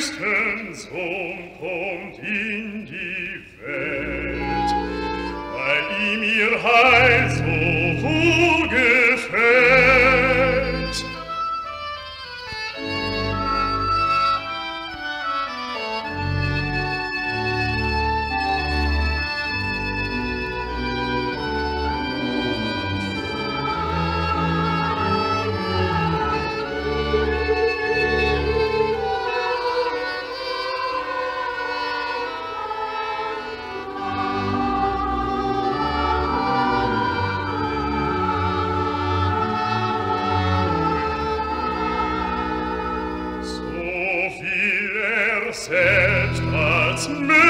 Christens umkommt in die Welt, weil ihm ihr Heil so gut gefällt. Selbst als Mensch